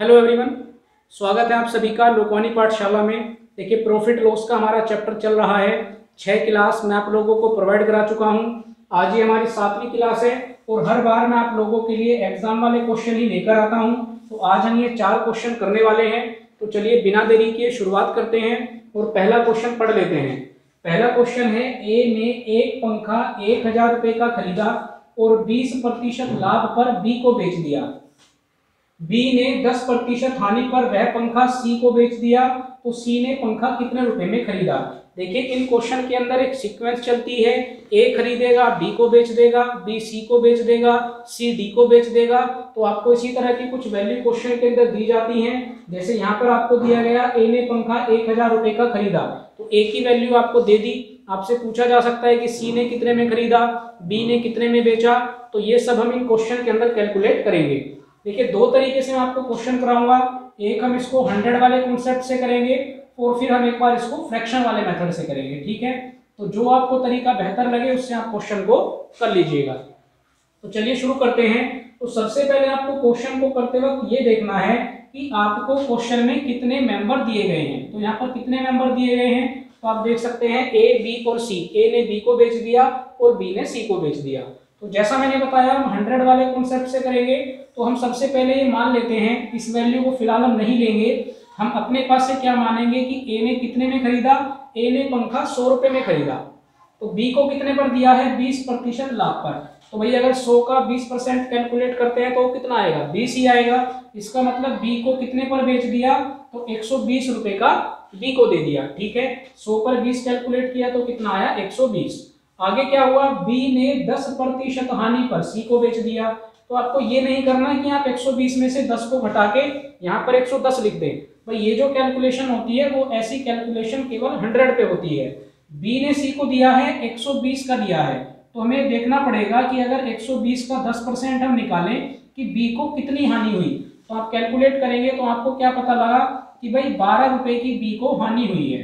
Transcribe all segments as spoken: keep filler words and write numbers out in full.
Hello everyone, स्वागत है आप सभी का लोकवानी पाठशाला में। देखिए, प्रॉफिट लॉस का हमारा चैप्टर चल रहा है। छः क्लास मैं आप लोगों को प्रोवाइड करा चुका हूं। आज ये हमारी सातवीं क्लास है और हर बार मैं आप लोगों के लिए एग्जाम वाले क्वेश्चन ही लेकर आता हूं। तो आज हम ये चार क्वेश्चन करने वाले हैं। तो चलिए बिना देरी किए शुरुआत करते हैं और पहला क्वेश्चन पढ़ लेते हैं। पहला क्वेश्चन है, ए ने एक पंखा एक हजार रुपये का खरीदा और बीस प्रतिशत लाभ पर बी को बेच दिया। बी ने दस प्रतिशत हानि पर वह पंखा सी को बेच दिया। तो सी ने पंखा कितने रुपए में खरीदा। देखिए, इन क्वेश्चन के अंदर एक सीक्वेंस चलती है। ए खरीदेगा, बी को बेच देगा, बी सी को बेच देगा, सी डी को बेच देगा। तो आपको इसी तरह की कुछ वैल्यू क्वेश्चन के अंदर दी जाती हैं। जैसे यहाँ पर आपको दिया गया, ए ने पंखा एक हजार रुपये का खरीदा, तो ए की वैल्यू आपको दे दी। आपसे पूछा जा सकता है कि सी ने कितने में खरीदा, बी ने कितने में बेचा। तो ये सब हम इन क्वेश्चन के अंदर कैलकुलेट करेंगे। देखिए, दो तरीके से मैं आपको क्वेश्चन कराऊंगा। एक हम इसको हंड्रेड वाले कॉन्सेप्ट से करेंगे और फिर हम एक बार इसको फ्रैक्शन वाले मेथड से करेंगे। ठीक है, तो जो आपको तरीका बेहतर लगे उससे आप क्वेश्चन को कर लीजिएगा। तो चलिए शुरू करते हैं। तो सबसे पहले आपको क्वेश्चन को करते वक्त ये देखना है कि आपको क्वेश्चन में कितने मेंबर दिए गए हैं। तो यहाँ पर कितने मेंबर दिए गए हैं, तो आप देख सकते हैं ए बी और सी। ए ने बी को बेच दिया और बी ने सी को बेच दिया। तो जैसा मैंने बताया, हम हंड्रेड वाले कॉन्सेप्ट से करेंगे। तो हम सबसे पहले ये मान लेते हैं, इस वैल्यू को फिलहाल हम नहीं लेंगे। हम अपने पास से क्या मानेंगे कि ए ने कितने में खरीदा। ए ने पंखा सौ रुपये में खरीदा, तो बी को कितने पर दिया है, बीस प्रतिशत लाभ पर। तो भाई अगर सौ का बीस परसेंट कैलकुलेट करते हैं तो कितना आएगा, बीस ही आएगा। इसका मतलब बी को कितने पर बेच दिया, तो एक सौ बीस रुपये का बी को दे दिया। ठीक है, सौ पर बीस कैलकुलेट किया तो कितना आया, एक सौ बीस। आगे क्या हुआ, बी ने दस प्रतिशत हानि पर सी को बेच दिया। तो आपको ये नहीं करना है कि आप एक सौ बीस में से दस को घटा के यहाँ पर एक सौ दस लिख दें। भाई ये जो कैलकुलेशन होती है वो ऐसी कैलकुलेशन केवल हंड्रेड पे होती है। बी ने सी को दिया है, एक सौ बीस का दिया है। तो हमें देखना पड़ेगा कि अगर एक सौ बीस का दस परसेंट हम निकालें कि बी को कितनी हानि हुई। तो आप कैलकुलेट करेंगे तो आपको क्या पता लगा कि भाई बारह रुपये की बी को हानि हुई है।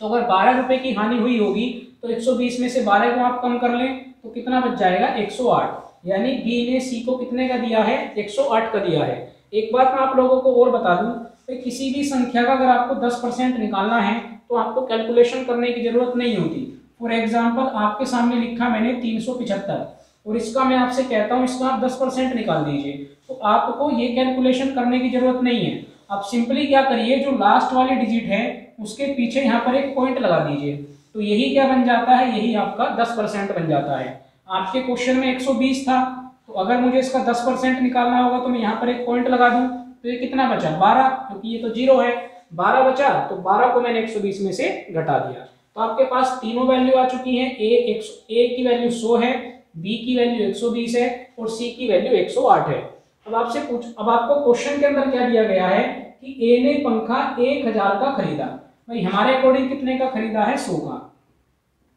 तो अगर बारह रुपये की हानि हुई होगी तो एक सौ बीस में से बारह को आप कम कर लें तो कितना बच जाएगा, एक सौ आठ। यानी बी ने सी को कितने का दिया है, एक सौ आठ का दिया है। एक बात मैं आप लोगों को और बता दूं कि किसी भी संख्या का अगर आपको दस परसेंट निकालना है तो आपको कैलकुलेशन करने की ज़रूरत नहीं होती। फॉर एग्जांपल, आपके सामने लिखा मैंने तीन सौ पचहत्तर और इसका मैं आपसे कहता हूँ इसका आप दस परसेंट निकाल दीजिए। तो आपको ये कैलकुलेशन करने की ज़रूरत नहीं है। आप सिंपली क्या करिए, जो लास्ट वाली डिजिट है उसके पीछे यहाँ पर एक पॉइंट लगा दीजिए। तो यही क्या बन जाता है, यही आपका दस परसेंट बन जाता है। आपके क्वेश्चन में एक सौ बीस था, तो अगर मुझे इसका दस परसेंट निकालना होगा तो मैं यहाँ पर एक पॉइंट लगा दूँ तो ये कितना बचा, बारह। क्योंकि ये तो जीरो है, बारह बचा। तो बारह को मैंने एक सौ बीस में से घटा दिया। तो आपके पास तीनों वैल्यू आ चुकी हैं। ए एक ए की वैल्यू सौ है, बी की वैल्यू एक सौ बीस है और सी की वैल्यू एक सौ आठ है। अब आपसे पूछ अब आपको क्वेश्चन के अंदर क्या दिया गया है कि ए ने पंखा एक हजार का खरीदा। भाई हमारे अकॉर्डिंग कितने का खरीदा है, सौ का।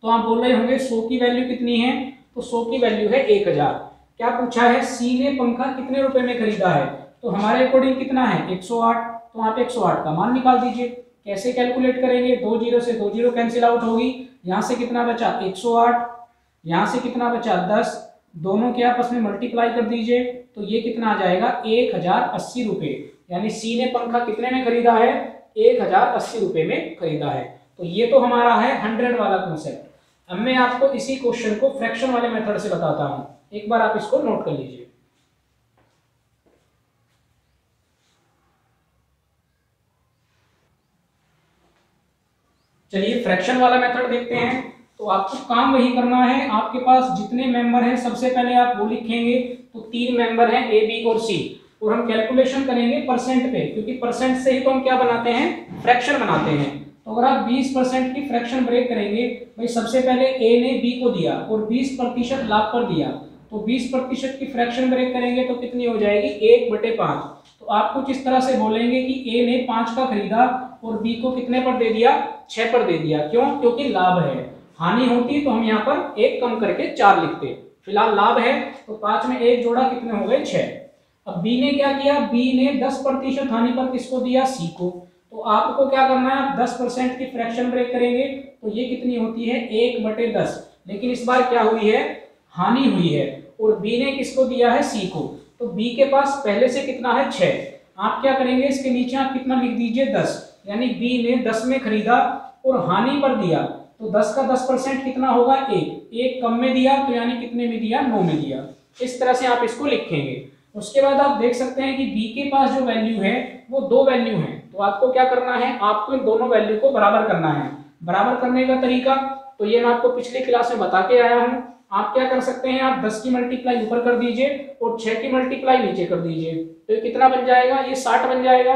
तो आप बोल रहे होंगे सौ की वैल्यू कितनी है, तो सौ की वैल्यू है एक हजार। क्या पूछा है, सी ने पंखा कितने रुपए में खरीदा है। तो हमारे अकॉर्डिंग कितना है, एक सौ आठ। तो आप एक सौ आठ का मान निकाल दीजिए। कैसे कैलकुलेट करेंगे, दो जीरो से दो जीरो कैंसिल आउट होगी। यहाँ से कितना बचा, एक सौ आठ। यहाँ से कितना बचा, दस। दोनों के आपस में मल्टीप्लाई कर दीजिए तो ये कितना आ जाएगा, एक हजार अस्सी रुपये। यानी सी ने पंखा कितने में खरीदा है, एक हजार अस्सी रुपये में खरीदा है। तो ये तो हमारा है हंड्रेड वाला कॉन्सेप्ट। अब मैं आपको इसी क्वेश्चन को फ्रैक्शन वाले मेथड से बताता हूं। एक बार आप इसको नोट कर लीजिए। चलिए फ्रैक्शन वाला मेथड देखते हैं। तो आपको काम वही करना है, आपके पास जितने मेंबर हैं सबसे पहले आप वो लिखेंगे। तो तीन मेंबर हैं, ए बी और सी, और हम कैलकुलेशन करेंगे परसेंट पे, क्योंकि परसेंट से ही तो हम क्या बनाते हैं, फ्रैक्शन बनाते हैं। तो अगर आप बीस परसेंट की फ्रैक्शन ब्रेक करेंगे, भाई सबसे पहले ए ने बी को दिया और बीस प्रतिशत लाभ पर दिया। तो बीस प्रतिशत की फ्रैक्शन ब्रेक करेंगे तो कितनी हो जाएगी, एक बटे पाँच। तो आप कुछ इस तरह से बोलेंगे कि ए ने पाँच का खरीदा और बी को कितने पर दे दिया, छः पर दे दिया। क्यों, क्योंकि लाभ है। हानि होती तो हम यहाँ पर एक कम करके चार लिखते। फिलहाल लाभ है तो पाँच में एक जोड़ा, कितने हो गए, छः। अब बी ने क्या किया, बी ने दस प्रतिशत हानि पर किसको दिया, सी को। तो आपको क्या करना है, आप दस परसेंट की फ्रैक्शन ब्रेक करेंगे तो ये कितनी होती है, एक बटे दस। लेकिन इस बार क्या हुई है, हानि हुई है। और बी ने किसको दिया है, सी को। तो बी के पास पहले से कितना है, छः। आप क्या करेंगे, इसके नीचे आप कितना लिख दीजिए दस, यानी बी ने दस में खरीदा और हानि पर दिया तो दस का दस परसेंट कितना होगा एक, एक कम में दिया तो यानी कितने में दिया, नौ में दिया। इस तरह से आप इसको लिखेंगे। उसके बाद आप देख सकते हैं कि बी के पास जो वैल्यू है वो दो वैल्यू है, तो आपको क्या करना है, आपको इन दोनों वैल्यू को बराबर करना है। बराबर करने का तरीका तो ये मैं आपको पिछले क्लास में बता के आया हूँ। आप क्या कर सकते हैं, आप दस की मल्टीप्लाई ऊपर कर दीजिए और छह की मल्टीप्लाई नीचे कर दीजिए तो कितना बन जाएगा, ये साठ बन जाएगा।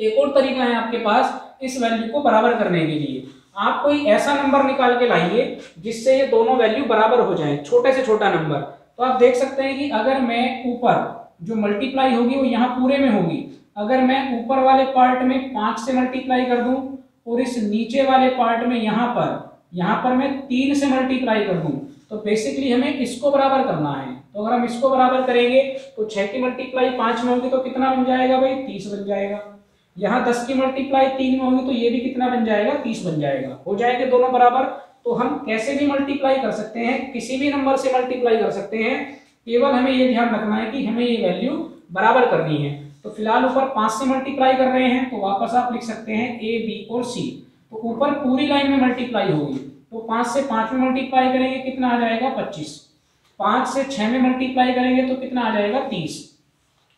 एक और तरीका है आपके पास इस वैल्यू को बराबर करने के लिए, आप कोई ऐसा नंबर निकाल के लाइए जिससे ये दोनों वैल्यू बराबर हो जाए, छोटे से छोटा नंबर। तो आप देख सकते हैं कि अगर मैं ऊपर जो मल्टीप्लाई होगी वो यहाँ पूरे में होगी, अगर मैं ऊपर वाले पार्ट में पाँच से मल्टीप्लाई कर दूँ और इस नीचे वाले पार्ट में यहाँ पर यहाँ पर मैं तीन से मल्टीप्लाई कर दूँ तो बेसिकली हमें इसको बराबर करना है। तो अगर हम इसको बराबर करेंगे तो छह की मल्टीप्लाई पाँच में होगी तो कितना बन जाएगा भाई, तीस बन जाएगा। यहाँ दस की मल्टीप्लाई तीन में होगी तो ये भी कितना बन जाएगा, तीस बन जाएगा। हो जाएंगे दोनों बराबर। तो हम कैसे भी मल्टीप्लाई कर सकते हैं, किसी भी नंबर से मल्टीप्लाई कर सकते हैं, केवल हमें ये ध्यान रखना है कि हमें ये वैल्यू बराबर करनी है। तो फिलहाल ऊपर पाँच से मल्टीप्लाई कर रहे हैं तो वापस आप लिख सकते हैं ए बी और सी। तो ऊपर पूरी लाइन में मल्टीप्लाई होगी तो पाँच से पाँच में मल्टीप्लाई करेंगे कितना आ जाएगा पच्चीस, पाँच से छः में मल्टीप्लाई करेंगे तो कितना आ जाएगा तीस।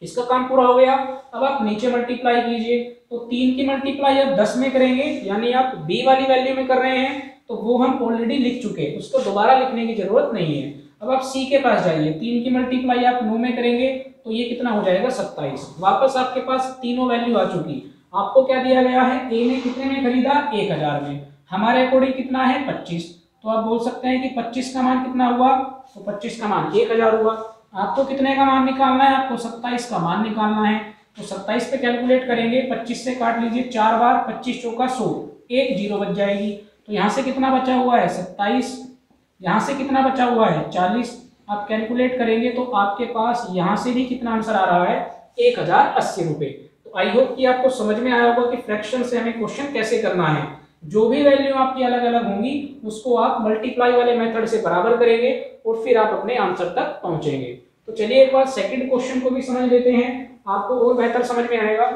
इसका काम पूरा हो गया। अब आप नीचे मल्टीप्लाई कीजिए तो तीन की मल्टीप्लाई आप दस में करेंगे यानी आप बी वाली वैल्यू में कर रहे हैं तो वो हम ऑलरेडी लिख चुके, उसको दोबारा लिखने की जरूरत नहीं है। अब आप सी के पास जाइए, तीन की मल्टीप्लाई आप नौ में करेंगे तो ये कितना हो जाएगा सत्ताईस। वापस आपके पास तीनों वैल्यू आ चुकी। आपको क्या दिया गया है, ए ने कितने में खरीदा, एक हजार में, हमारे अकॉर्डिंग कितना है पच्चीस। तो आप बोल सकते हैं कि पच्चीस का मान कितना हुआ, तो पच्चीस का मान एक हजार हुआ। आपको कितने का मान निकालना है, आपको सत्ताईस का मान निकालना है। तो सत्ताईस पे कैलकुलेट करेंगे, पच्चीस से काट लीजिए चार बार, पच्चीस चौका सौ, एक जीरो बच जाएगी। तो यहाँ से कितना बचा हुआ है सत्ताईस, यहाँ से कितना बचा हुआ है चालीस। आप कैलकुलेट करेंगे तो आपके पास यहाँ से भी कितना आंसर आ रहा है, एक हजार अस्सी रुपये। तो आई होप कि आपको समझ में आया होगा कि फ्रैक्शन से हमें क्वेश्चन कैसे करना है। जो भी वैल्यू आपकी अलग अलग होंगी उसको आप मल्टीप्लाई वाले मेथड से बराबर करेंगे और फिर आप अपने आंसर तक पहुंचेंगे। तो चलिए एक बार सेकंड क्वेश्चन को भी समझ लेते हैं, आपको और बेहतर समझ में आएगा।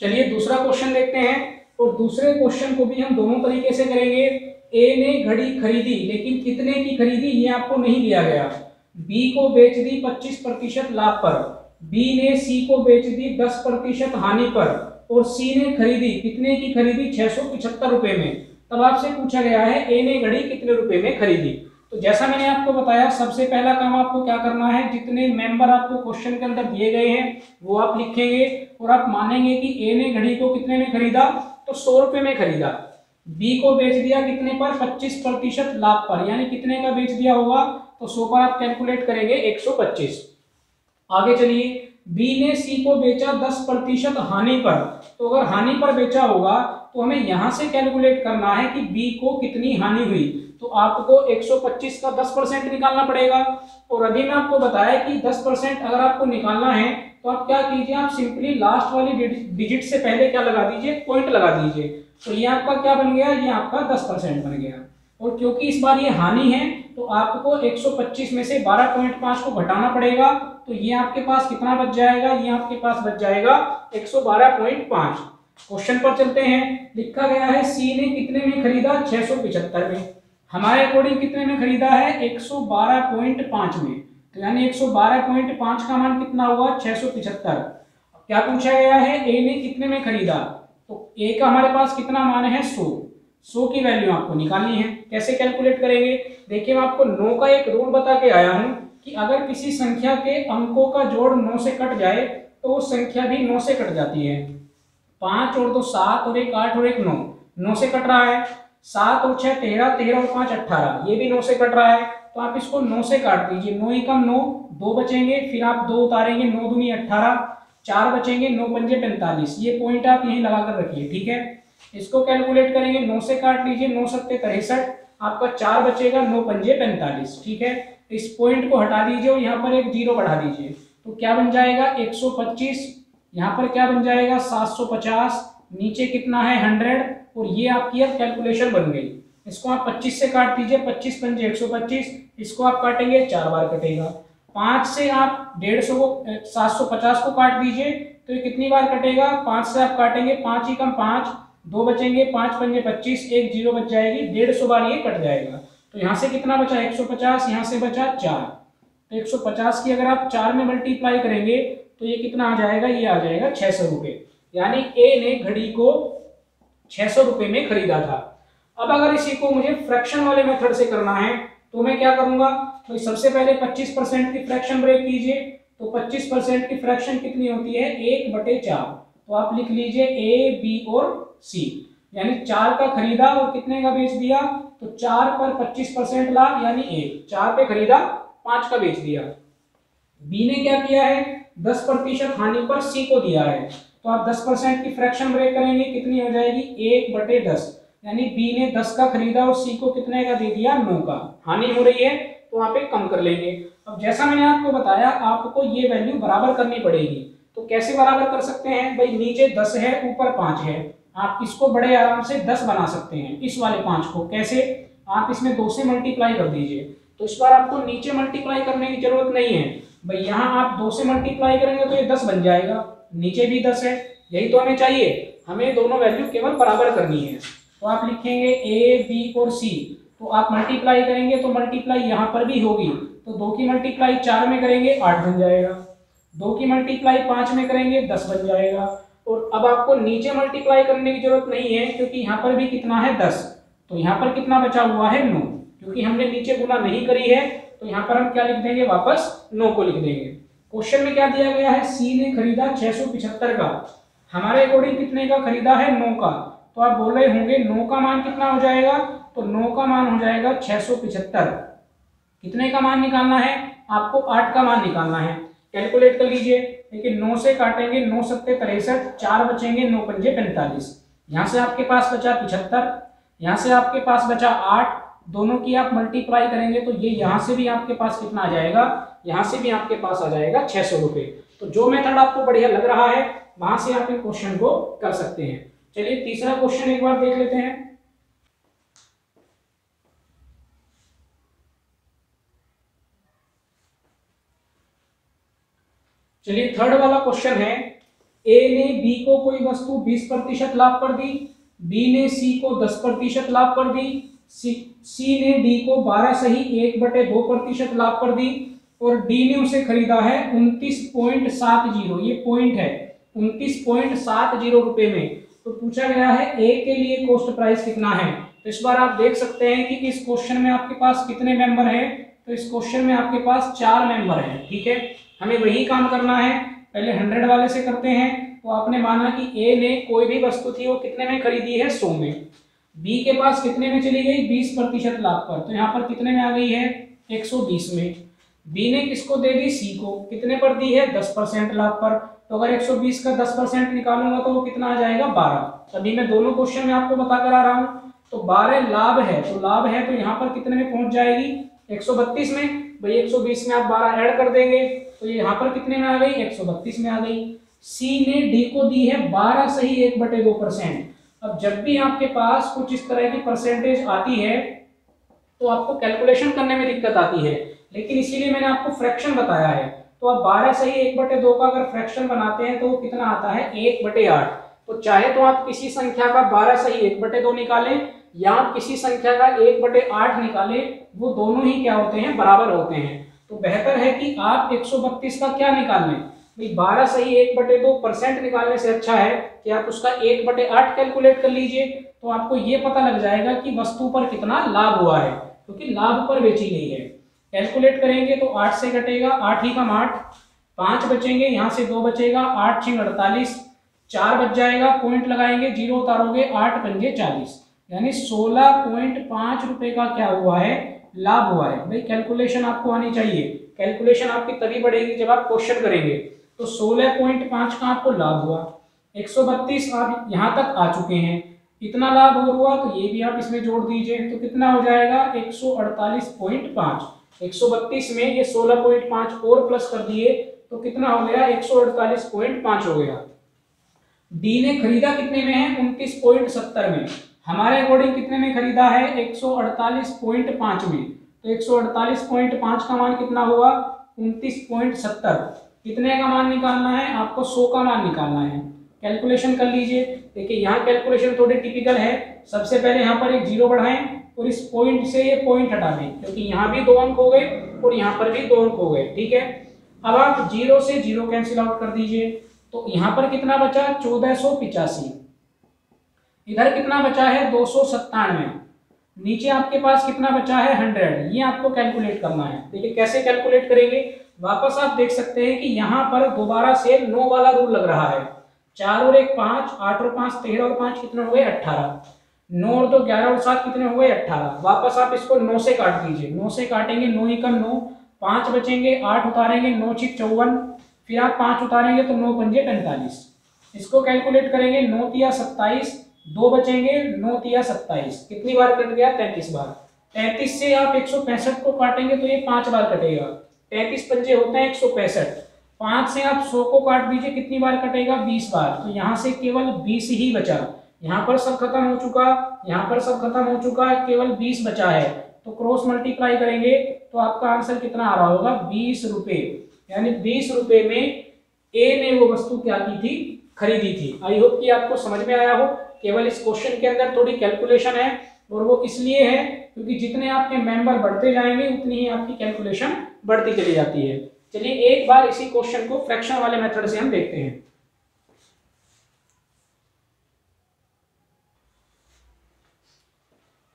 चलिए दूसरा क्वेश्चन देखते हैं और दूसरे क्वेश्चन को भी हम दोनों तरीके से करेंगे। ए ने घड़ी खरीदी लेकिन कितने की खरीदी ये आपको नहीं दिया गया। बी को बेच दी पच्चीस प्रतिशत लाभ पर, बी ने सी को बेच दी दस प्रतिशत हानि पर और सी ने खरीदी, कितने की खरीदी, छह सौ पिछहत्तर रुपये में। तब आपसे पूछा गया है ए ने घड़ी कितने रुपए में खरीदी। तो जैसा मैंने आपको बताया, सबसे पहला काम आपको क्या करना है, जितने मेंबर आपको क्वेश्चन के अंदर दिए गए हैं वो आप लिखेंगे और आप मानेंगे कि ए ने घड़ी को कितने में खरीदा, तो सौ रुपये में खरीदा। बी को बेच दिया कितने पर, पच्चीस प्रतिशत लाभ पर, यानी कितने का बेच दिया होगा, तो सौ पर आप कैलकुलेट करेंगे एक सौ पच्चीस। आगे चलिए, बी ने सी को बेचा दस प्रतिशत हानि पर, तो अगर हानि पर बेचा होगा तो हमें यहाँ से कैलकुलेट करना है कि बी को कितनी हानि हुई। तो आपको एक सौ पच्चीस का दस परसेंट निकालना पड़ेगा और अभी मैं आपको बताया कि दस परसेंट अगर आपको निकालना है तो आप क्या कीजिए, आप सिंपली लास्ट वाली डिजिट से पहले क्या लगा दीजिए, पॉइंट लगा दीजिए। तो ये आपका क्या बन गया, ये आपका दस परसेंट बन गया। और क्योंकि इस बार ये हानि है तो आपको एक सौ पच्चीस में से बारह पॉइंट पाँच को घटाना पड़ेगा तो ये आपके पास कितना बच जाएगा, ये आपके पास बच जाएगा एक सौ बारह पॉइंट पाँच। क्वेश्चन पर चलते हैं। लिखा गया है सी ने कितने में खरीदा, छह सौ पिछहत्तर में, हमारे अकॉर्डिंग कितने में खरीदा है, एक सौ बारह पॉइंट पाँच में। तो यानी एक सौ बारह पॉइंट पाँच का मान कितना हुआ, छह सौ पिछहत्तर। क्या पूछा गया है, ए ने कितने में खरीदा, तो ए का हमारे पास कितना मान है सौ। सौ की वैल्यू आपको निकालनी है, कैसे कैलकुलेट करेंगे, देखिए मैं आपको नौ का एक रूल बता के आया हूं कि अगर किसी संख्या के अंकों का जोड़ नौ से कट जाए तो वो संख्या भी नौ से कट जाती है। पाँच और दो सात और एक आठ और एक नौ, नौ से कट रहा है। सात और छः तेरह, तेरह और पाँच अट्ठारह, ये भी नौ से कट रहा है। तो आप इसको नौ से काट दीजिए, नौ एकम नौ, दो बचेंगे, फिर आप दो उतारेंगे, नौ दूनी अट्ठारह, चार बचेंगे, नौ पंजे पैंतालीस। ये पॉइंट आप यहीं लगा कर रखिए, ठीक है। इसको कैलकुलेट करेंगे, नौ से काट लीजिए, नौ सत्ते तिरसठ, आपका चार बचेगा, नौ पंजे पैंतालीस, ठीक है। इस पॉइंट को हटा दीजिए और यहाँ पर एक जीरो बढ़ा दीजिए तो क्या बन जाएगा एक सौ पच्चीस, यहाँ पर क्या बन जाएगा सात सौ पचास, नीचे कितना है हंड्रेड और ये आपकी अब कैलकुलेशन बन गई। इसको आप पच्चीस से काट दीजिए, पच्चीस पंजे एक सौ पच्चीस, इसको आप काटेंगे, चार बार कटेगा। पांच से आप डेढ़ सौ को सात सौ पचास को काट दीजिए तो ये कितनी बार कटेगा, पांच से आप काटेंगे, पांच ही कम पांच, दो बचेंगे, पांच पंजे पच्चीस, एक जीरो बच जाएगी, डेढ़ सौ बार ये कट जाएगा। तो यहाँ से कितना बचा एक सौ पचास, यहाँ से बचा चार। तो एक सौ पचास की अगर आप चार में मल्टीप्लाई करेंगे तो ये कितना आ जाएगा, ये आ जाएगा छह सौ रुपये। यानी ए ने घड़ी को छह सौ रुपये में खरीदा था। अब अगर इसी को मुझे फ्रैक्शन वाले मेथड से करना है तो मैं क्या करूंगा, तो सबसे पहले पच्चीस परसेंट की फ्रैक्शन ब्रेक कीजिए। तो पच्चीस परसेंट की फ्रैक्शन कितनी होती है, एक बटे चार। तो आप लिख लीजिए ए बी और सी, यानी चार का खरीदा और कितने का बेच दिया। तो चार पर पच्चीस परसेंट लाभ यानी एक, चार पे खरीदा पांच का बेच दिया। बी ने क्या किया है, दस प्रतिशत हानि पर सी को दिया है। तो आप दस परसेंट की फ्रैक्शन ब्रेक करेंगे, कितनी हो जाएगी एक बटे दस। यानी बी ने दस का खरीदा और सी को कितने का दे दिया, नौ का। हानि हो रही है तो वहां पे कम कर लेंगे। अब जैसा मैंने आपको बताया आपको ये वैल्यू बराबर करनी पड़ेगी। तो कैसे बराबर कर सकते हैं भाई, नीचे दस है ऊपर पांच है, आप इसको बड़े आराम से दस बना सकते हैं इस वाले पांच को। कैसे, आप इसमें दो से मल्टीप्लाई कर दीजिए। तो इस बार आपको नीचे मल्टीप्लाई करने की जरूरत नहीं है भाई, यहाँ आप दो से मल्टीप्लाई करेंगे तो ये दस बन जाएगा, नीचे भी दस है। यही तो हमें चाहिए, हमें दोनों वैल्यू केवल बराबर करनी है। तो आप लिखेंगे ए बी और सी, तो आप मल्टीप्लाई करेंगे तो मल्टीप्लाई यहाँ पर भी होगी। तो दो की मल्टीप्लाई चार में करेंगे आठ बन जाएगा, दो की मल्टीप्लाई पाँच में करेंगे दस बन जाएगा। और अब आपको नीचे मल्टीप्लाई करने की जरूरत नहीं है क्योंकि यहाँ पर भी कितना है दस, तो यहाँ पर कितना बचा हुआ है नौ, क्योंकि हमने नीचे गुना नहीं करी है। तो यहाँ पर हम क्या लिख देंगे, वापस नौ को लिख देंगे। क्वेश्चन में क्या दिया गया है, सी ने खरीदा छः सौ पिछहत्तर का, हमारे अकॉर्डिंग कितने का खरीदा है, नौ का। तो आप बोल रहे होंगे नौ का मान कितना हो जाएगा, तो नौ का मान हो जाएगा छह सौ पिछहत्तर। कितने का मान निकालना है आपको, आठ का मान निकालना है। कैलकुलेट कर लीजिए, लेकिन नौ से काटेंगे, नौ सत्ते तिरसठ, चार बचेंगे, नौ पंजे पैंतालीस। यहाँ से आपके पास बचा पिछहत्तर, यहाँ से आपके पास बचा आठ, दोनों की आप मल्टीप्लाई करेंगे तो ये यहाँ से भी आपके पास कितना आ जाएगा, यहाँ से भी आपके पास आ जाएगा छः सौ रुपये। तो जो मेथड आपको बढ़िया लग रहा है वहाँ से आप इन क्वेश्चन को कर सकते हैं। चलिए तीसरा क्वेश्चन एक बार देख लेते हैं। चलिए थर्ड वाला क्वेश्चन है, ए ने बी को कोई वस्तु बीस प्रतिशत लाभ पर दी, बी ने सी को दस प्रतिशत लाभ पर दी, सी, सी ने डी को बारह सही एक बटे दो प्रतिशत लाभ पर दी और डी ने उसे खरीदा है उनतीस पॉइंट सात जीरो, ये पॉइंट है, उनतीस पॉइंट सात जीरो रुपये में। तो पूछा गया है ए के लिए कॉस्ट प्राइस कितना है। तो इस बार आप देख सकते हैं कि इस क्वेश्चन में आपके पास कितने मेंबर हैं, तो इस क्वेश्चन में आपके पास चार मेंबर हैं। ठीक है, हमें वही काम करना है, पहले हंड्रेड वाले से करते हैं। तो आपने माना कि ए ने कोई भी वस्तु थी वो कितने में खरीदी है, सौ में। बी के पास कितने में चली गई, बीस प्रतिशत लाभ पर, तो यहाँ पर कितने में आ गई है, एक सौ बीस में। बी ने किसको दे दी, सी को, कितने पर दी है, दस परसेंट लाभ पर। तो अगर एक सौ बीस का दस परसेंट निकालूंगा तो वो कितना आ जाएगा, बारह। अभी मैं दोनों क्वेश्चन में आपको बता कर आ रहा हूँ। तो बारह लाभ है, तो लाभ है तो यहाँ पर कितने में पहुंच जाएगी, एक सौ बत्तीस में। भाई एक सौ बीस में आप बारह ऐड कर देंगे तो ये यहाँ पर कितने में आ गई, एक सौ बत्तीस में आ गई। सी ने डी को दी है बारह सही एक बटे दो परसेंट। अब जब भी आपके पास कुछ इस तरह की परसेंटेज आती है तो आपको कैलकुलेशन करने में दिक्कत आती है, लेकिन इसीलिए मैंने आपको फ्रैक्शन बताया है। तो आप बारह सही एक बटे दो का अगर फ्रैक्शन बनाते हैं तो कितना आता है, एक बटे आठ। तो चाहे तो आप किसी संख्या का बारह सही एक बटे दो निकालें या आप किसी संख्या का एक बटे आठ निकालें, वो दोनों ही क्या होते हैं, बराबर होते हैं। तो बेहतर है कि आप एक सौ बत्तीस का क्या निकाल लें, भाई बारह सही एक बटे दो परसेंट निकालने से अच्छा है कि आप उसका एक बटे आठ कैलकुलेट कर लीजिए। तो आपको ये पता लग जाएगा कि वस्तु पर कितना लाभ हुआ है, क्योंकि लाभ पर बेची गई है। कैलकुलेट करेंगे तो आठ से कटेगा, आठ ही कम आठ, पाँच बचेंगे, यहाँ से दो बचेगा, आठ छः अड़तालीस, चार बच जाएगा, पॉइंट लगाएंगे, जीरो उतारोगे, आठ पंजे चालीस, यानी सोलह पॉइंट पाँच रुपये का क्या हुआ है, लाभ हुआ है। भाई कैलकुलेशन आपको आनी चाहिए, कैलकुलेशन आपकी तभी बढ़ेगी जब आप क्वेश्चन करेंगे। तो सोलह पॉइंट पाँच का आपको लाभ हुआ, एक सौ बत्तीस आप यहाँ तक आ चुके हैं, इतना लाभ और हुआ तो ये भी आप इसमें जोड़ दीजिए। तो कितना हो जाएगा, एक सौ अड़तालीस पॉइंट पाँच, एक सौ बत्तीस में ये सोलह पॉइंट पाँच और प्लस कर दिए तो कितना हो गया, एक सौ अड़तालीस पॉइंट पाँच हो गया। डी ने खरीदा कितने में है, उनतीस पॉइंट सत्तर में, हमारे अकॉर्डिंग कितने में खरीदा है, एक सौ अड़तालीस पॉइंट पाँच में। तो एक सौ अड़तालीस पॉइंट पाँच का मान कितना हुआ, उनतीस पॉइंट सत्तर। कितने का मान निकालना है आपको? सौ का मान निकालना है। कैलकुलेशन कर लीजिए। देखिए यहाँ कैलकुलेशन थोड़ी टिपिकल है। सबसे पहले यहाँ पर एक जीरो बढ़ाएं और इस पॉइंट से ये पॉइंट हटा दें, क्योंकि यहाँ भी दो अंक हो गए और यहाँ पर भी दो अंक हो गए। ठीक है, अब आप जीरो से जीरो कैंसिल आउट कर दीजिए, तो यहाँ पर कितना बचा? चौदह सौ पिचासी। इधर कितना बचा है? दो सौ सत्तानवे। नीचे आपके पास कितना बचा है? हंड्रेड। ये आपको कैलकुलेट करना है। देखिए कैसे कैलकुलेट करेंगे, वापस आप देख सकते हैं कि यहाँ पर दोबारा से नौ वाला रूल लग रहा है। चार और एक पाँच, आठ और पाँच तेरह और पाँच कितने हो गए? अट्ठारह। नौ और दो ग्यारह और सात कितने हो गए? अट्ठारह। वापस आप इसको नौ से काट दीजिए। नौ से काटेंगे, नौ एकम नौ, पाँच बचेंगे, आठ उतारेंगे, नौ छिक चौवन, फिर आप पाँच उतारेंगे तो नौ पंजे पैंतालीस। इसको कैलकुलेट करेंगे। नौ तिया सत्ताईस, दो बचेंगे, नौ तिया सत्ताईस। कितनी बार कट गया? तैंतीस बार। तैंतीस से आप एक सौ पैंसठ को काटेंगे तो ये पाँच बार कटेगा। तैंतीस पंजे होते हैं एक सौ पैंसठ। पाँच से आप सौ को काट दीजिए, कितनी बार कटेगा? बीस बार। तो यहाँ से केवल बीस ही बचा। यहाँ पर सब खत्म हो चुका, यहाँ पर सब खत्म हो चुका, केवल बीस बचा है। तो क्रॉस मल्टीप्लाई करेंगे तो आपका आंसर कितना आ रहा होगा? बीस रुपये। यानी बीस रुपये में ए ने वो वस्तु क्या की थी? खरीदी थी। आई होप कि आपको समझ में आया हो। केवल इस क्वेश्चन के अंदर थोड़ी कैलकुलेशन है, और वो इसलिए है क्योंकि जितने आपके मेंबर बढ़ते जाएंगे उतनी ही आपकी कैलकुलेशन बढ़ती चली जाती है। चलिए एक बार इसी क्वेश्चन को फ्रैक्शन वाले मेथड से हम देखते हैं।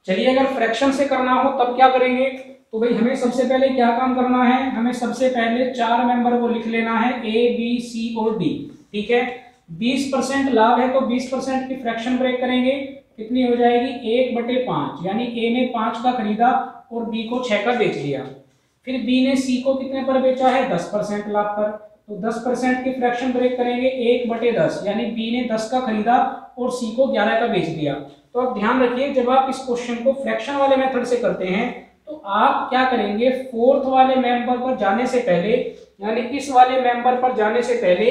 चलिए अगर फ्रैक्शन से करना हो तब क्या करेंगे? तो भाई हमें सबसे पहले क्या काम करना है? हमें सबसे पहले चार मेंबर को लिख लेना है, ए बी सी और डी। ठीक है, बीस परसेंट लाभ है तो बीस परसेंट की फ्रैक्शन ब्रेक करेंगे। कितनी हो जाएगी? एक बटे पाँच। यानी ए ने पाँच का खरीदा और बी को छः का बेच लिया। फिर बी ने सी को कितने पर बेचा है? दस परसेंट लाभ पर। तो दस परसेंट की फ्रैक्शन ब्रेक करेंगे, एक बटे दस। यानी बी ने दस का खरीदा और सी को ग्यारह का बेच दिया। तो आप ध्यान रखिए, जब आप इस क्वेश्चन को फ्रैक्शन वाले मेथड से करते हैं तो आप क्या करेंगे? फोर्थ वाले मेंबर पर जाने से पहले, यानी इस वाले मेंबर पर जाने से पहले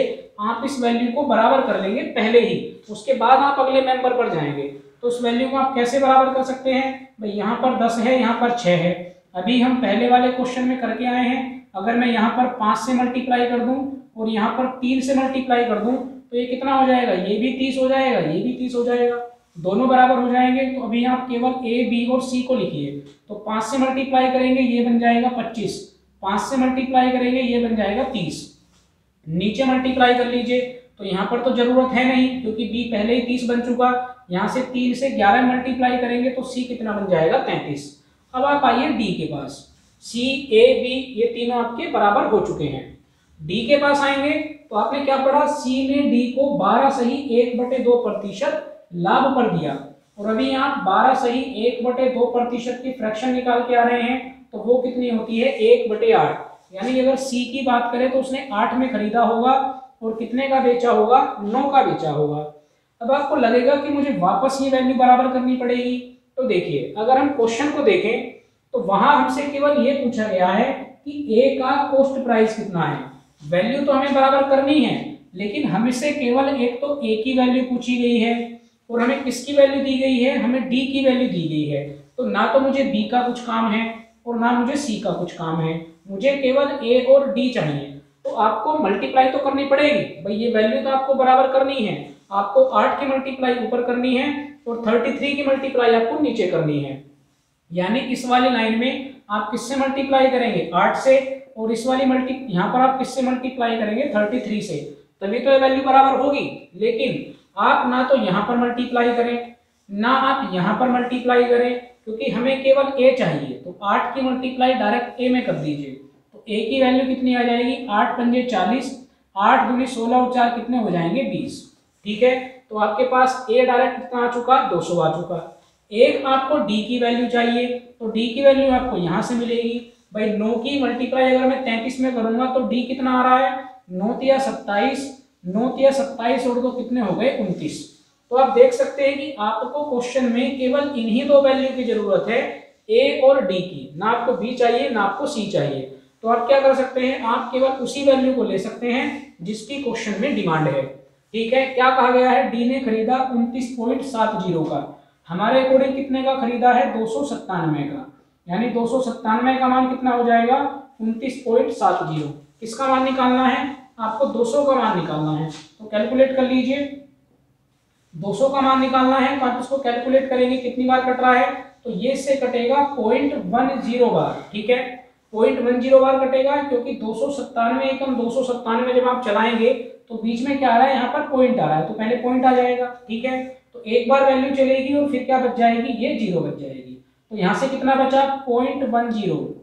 आप इस वैल्यू को बराबर कर लेंगे पहले ही, उसके बाद आप अगले मेंबर पर जाएंगे। तो उस वैल्यू को आप कैसे बराबर कर सकते हैं? भाई यहाँ पर दस है, यहाँ पर छः है। अभी हम पहले वाले क्वेश्चन में करके आए हैं। अगर मैं यहाँ पर पाँच से मल्टीप्लाई कर दूँ और यहाँ पर तीन से मल्टीप्लाई कर दूँ तो ये कितना हो जाएगा? ये भी तीस हो जाएगा, ये भी तीस हो जाएगा, दोनों बराबर हो जाएंगे। तो अभी आप केवल ए बी और सी को लिखिए। तो पाँच से मल्टीप्लाई करेंगे, ये बन जाएगा पच्चीस। पाँच से मल्टीप्लाई करेंगे, ये बन जाएगा तीस। नीचे मल्टीप्लाई कर लीजिए। तो यहाँ पर तो ज़रूरत है नहीं, क्योंकि बी पहले ही तीस बन चुका। यहाँ से तीन से ग्यारह मल्टीप्लाई करेंगे तो सी कितना बन जाएगा? तैंतीस। अब आप आइए डी के पास। सी ए बी ये तीनों आपके बराबर हो चुके हैं। डी के पास आएंगे तो आपने क्या पढ़ा? सी ने डी को बारह सही एक बटे दो प्रतिशत लाभ पर दिया, और अभी आप बारह सही एक बटे दो प्रतिशत की फ्रैक्शन निकाल के आ रहे हैं, तो वो कितनी होती है? एक बटे आठ। यानी अगर सी की बात करें तो उसने आठ में खरीदा होगा और कितने का बेचा होगा? नौ का बेचा होगा। अब आपको लगेगा कि मुझे वापस ये वैल्यू बराबर करनी पड़ेगी। तो देखिए, अगर हम क्वेश्चन को देखें तो वहाँ हमसे केवल ये पूछा गया है कि ए का कॉस्ट प्राइस कितना है। वैल्यू तो हमें बराबर करनी है, लेकिन हमसे केवल एक तो ए की वैल्यू पूछी गई है, और हमें किसकी वैल्यू दी गई है? हमें डी की वैल्यू दी गई है। तो ना तो मुझे बी का कुछ काम है और ना मुझे सी का कुछ काम है, मुझे केवल ए और डी चाहिए। तो आपको मल्टीप्लाई तो करनी पड़ेगी भाई, ये वैल्यू तो आपको बराबर करनी है। आपको आठ की मल्टीप्लाई ऊपर करनी है और तैंतीस की मल्टीप्लाई आपको नीचे करनी है। यानी इस वाली लाइन में आप किससे मल्टीप्लाई करेंगे? आठ से, और इस वाली मल्टी यहाँ पर आप किससे मल्टीप्लाई करेंगे? तैंतीस से। तभी तो ये वैल्यू बराबर होगी। लेकिन आप ना तो यहाँ पर मल्टीप्लाई करें, ना आप यहाँ पर मल्टीप्लाई करें, क्योंकि हमें केवल ए चाहिए। तो आठ की मल्टीप्लाई डायरेक्ट ए में कर दीजिए। तो ए की वैल्यू कितनी आ जाएगी? आठ पंजे चालीस, आठ दूनी सोलह और चार कितने हो जाएंगे? बीस। ठीक है, तो आपके पास ए डायरेक्ट कितना आ चुका? दो सौ आ चुका। एक आपको डी की वैल्यू चाहिए, तो डी की वैल्यू आपको यहाँ से मिलेगी। भाई नौ की मल्टीप्लाई अगर मैं तैंतीस में करूँगा तो डी कितना आ रहा है? नौ तिया सत्ताईस, नौ तिया सत्ताईस और दो कितने हो गए? उनतीस। तो आप देख सकते हैं कि आपको क्वेश्चन में केवल इन्हीं दो वैल्यू की जरूरत है, ए और डी की। ना आपको बी चाहिए, ना आपको सी चाहिए। तो आप क्या कर सकते हैं? आप केवल उसी वैल्यू को ले सकते हैं जिसकी क्वेश्चन में डिमांड है। ठीक है, क्या कहा गया है? डी ने खरीदा उनतीस पॉइंट सात जीरो का, हमारे अकॉर्डिंग कितने का खरीदा है? दो सौ सत्तानवे का। यानी दो सौ सत्तानवे का मान कितना हो जाएगा? उनतीस पॉइंट सात जीरो। किसका मान निकालना है आपको? दो सौ का मान निकालना है। तो कैलकुलेट कर लीजिए, दो सौ का मान निकालना है तो आप इसको कैलकुलेट करेंगे कितनी बार कट रहा है, तो ये से कटेगा पॉइंट वन जीरो बार। ठीक है, पॉइंट वन जीरो बार कटेगा क्योंकि दो सौ सत्तानवे एकम दो सौ सत्तानवे जब आप चलाएंगे तो बीच में क्या आ रहा है, यहाँ पर पॉइंट आ रहा है तो पहले पॉइंट आ जाएगा। ठीक है, तो एक बार वैल्यू चलेगी और फिर क्या बच जाएगी, ये जीरो बच जाएगी। तो यहाँ से कितना बचा पॉइंट वन जीरो,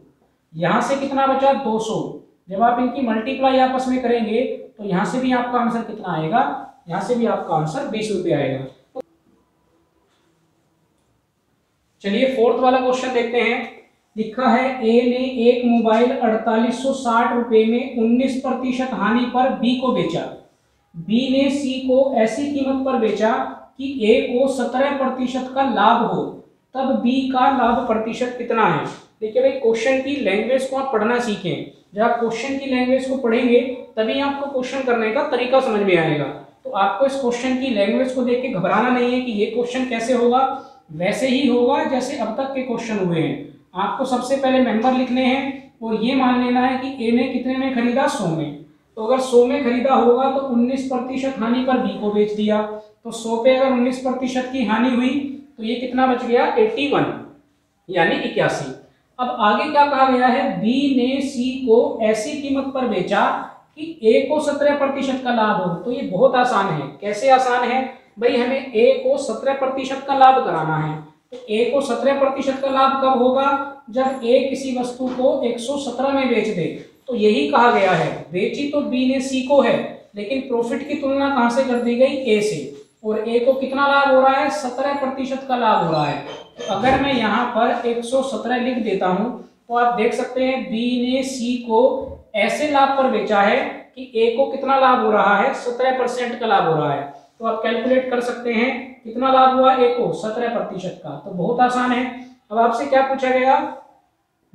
यहाँ से कितना बचा दो सौ। जब आप इनकी मल्टीप्लाई आपस में करेंगे तो यहाँ से भी आपका आंसर कितना आएगा, यहाँ से भी आपका आंसर बीस रुपये आएगा। चलिए फोर्थ वाला क्वेश्चन देखते हैं। लिखा है ए ने एक मोबाइल अड़तालीस सौ साठ रुपये में उन्नीस प्रतिशत हानि पर बी को बेचा। बी ने सी को ऐसी कीमत पर बेचा कि ए को सत्रह प्रतिशत का लाभ हो, तब बी का लाभ प्रतिशत कितना है। देखिए भाई, क्वेश्चन की लैंग्वेज को आप पढ़ना सीखें। जब आप क्वेश्चन की लैंग्वेज को पढ़ेंगे तभी आपको क्वेश्चन करने का तरीका समझ में आएगा। तो आपको इस क्वेश्चन की लैंग्वेज को देख के घबराना नहीं है कि ये क्वेश्चन कैसे होगा, वैसे ही होगा जैसे अब तक के क्वेश्चन हुए हैं। आपको सबसे पहले मेंबर लिखने हैं और ये मान लेना है कि ए ने कितने में खरीदा, सौ में। तो अगर सौ में खरीदा होगा तो उन्नीस प्रतिशत हानि पर बी को बेच दिया, तो सौ पे अगर उन्नीस प्रतिशत की हानि हुई तो ये कितना बच गया, इक्यासी, यानी इक्यासी। अब आगे क्या कहा गया है, बी ने सी को ऐसी कीमत पर बेचा कि ए को सत्रह प्रतिशत का लाभ हो। तो ये बहुत आसान है। कैसे आसान है भाई, हमें ए को सत्रह प्रतिशत का लाभ कराना है। तो ए को सत्रह प्रतिशत का लाभ कब होगा, जब ए किसी वस्तु को एक सौ सत्रह में बेच दे। तो यही कहा गया है, बेची तो बी ने सी को है, लेकिन प्रॉफिट की तुलना कहाँ से कर दी गई, ए से। और ए को कितना लाभ हो रहा है, सत्रह प्रतिशत का लाभ हो रहा है। तो अगर मैं यहाँ पर एक सौ सत्रह लिख देता हूँ तो आप देख सकते हैं बी ने सी को ऐसे लाभ पर बेचा है कि ए को कितना लाभ हो रहा है, सत्रह परसेंट का लाभ हो रहा है। तो आप कैलकुलेट कर सकते हैं कितना लाभ हुआ ए को, सत्रह प्रतिशत का। तो बहुत आसान है। अब आपसे क्या पूछा गया,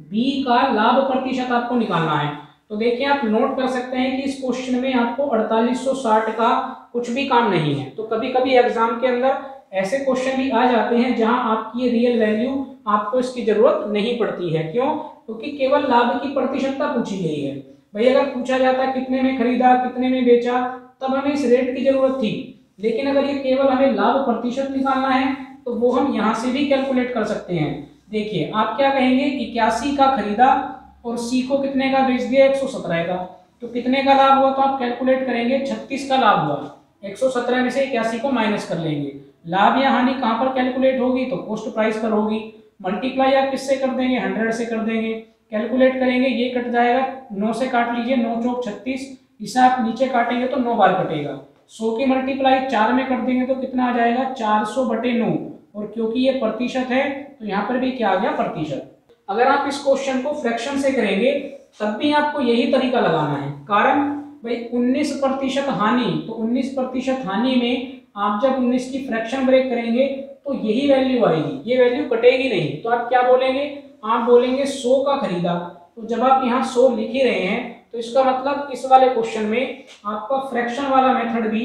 बी का लाभ प्रतिशत आपको निकालना है। तो देखिए, आप नोट कर सकते हैं कि इस क्वेश्चन में आपको अड़तालीस सौ साठ का कुछ भी काम नहीं है। तो कभी कभी एग्जाम के अंदर ऐसे क्वेश्चन भी आ जाते हैं जहां आपकी रियल वैल्यू आपको इसकी जरूरत नहीं पड़ती है। क्यों? क्योंकि तो केवल लाभ की प्रतिशतता पूछी गई है। भाई अगर पूछा जाता कितने में खरीदा, कितने में बेचा, तब हमें इस रेट की जरूरत थी। लेकिन अगर ये केवल हमें लाभ प्रतिशत निकालना है तो वो हम यहाँ से भी कैलकुलेट कर सकते हैं। देखिए, आप क्या कहेंगे, इक्यासी का खरीदा और सी को कितने का बेच दिया, एक सौ सत्रह का। तो कितने का लाभ हुआ, तो आप कैलकुलेट करेंगे छत्तीस का लाभ हुआ। एक सौ सत्रह में से इक्यासी को माइनस कर लेंगे। लाभ या हानि कहाँ पर कैलकुलेट होगी, तो कोस्ट प्राइस पर होगी। मल्टीप्लाई आप किससे कर देंगे, हंड्रेड से कर देंगे। कैलकुलेट करेंगे, ये कट जाएगा, नौ से काट लीजिए, नौ चौक छत्तीस, इसे आप नीचे काटेंगे तो नौ बार कटेगा। सौ की मल्टीप्लाई चार में कर देंगे तो कितना आ जाएगा, चार सौ बटे नौ। और क्योंकि ये प्रतिशत है तो यहाँ पर भी क्या आ गया, प्रतिशत। अगर आप इस क्वेश्चन को फ्रैक्शन से करेंगे तब भी आपको यही तरीका लगाना है। कारण भाई उन्नीस प्रतिशत हानि, तो उन्नीस प्रतिशत हानि में आप जब उन्नीस की फ्रैक्शन ब्रेक करेंगे तो यही वैल्यू आएगी, ये वैल्यू कटेगी नहीं। तो आप क्या बोलेंगे, आप बोलेंगे सौ का खरीदा। तो जब आप यहाँ सौ लिख ही रहे हैं तो इसका मतलब इस वाले क्वेश्चन में आपका फ्रैक्शन वाला मेथड भी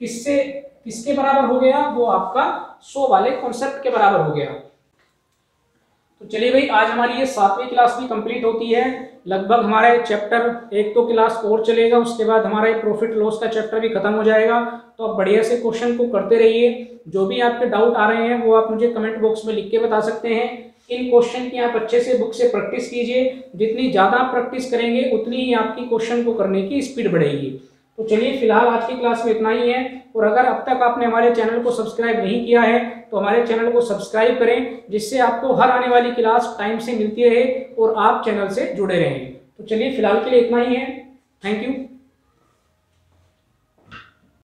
किससे किसके बराबर हो गया, वो आपका सौ वाले कॉन्सेप्ट के बराबर हो गया। तो चलिए भाई, आज हमारी ये सातवीं क्लास भी कंप्लीट होती है। लगभग हमारा चैप्टर एक तो क्लास और चलेगा, उसके बाद हमारा ये प्रॉफिट लॉस का चैप्टर भी खत्म हो जाएगा। तो आप बढ़िया से क्वेश्चन को करते रहिए। जो भी आपके डाउट आ रहे हैं वो आप मुझे कमेंट बॉक्स में लिख के बता सकते हैं। इन क्वेश्चन की आप अच्छे से बुक से प्रैक्टिस कीजिए। जितनी ज़्यादा आप प्रैक्टिस करेंगे उतनी ही आपकी क्वेश्चन को करने की स्पीड बढ़ेगी। तो चलिए, फिलहाल आज की क्लास में इतना ही है। और अगर अब तक आपने हमारे चैनल को सब्सक्राइब नहीं किया है तो हमारे चैनल को सब्सक्राइब करें, जिससे आपको हर आने वाली क्लास टाइम से मिलती रहे और आप चैनल से जुड़े रहें। तो चलिए, फिलहाल के लिए इतना ही है। Thank you.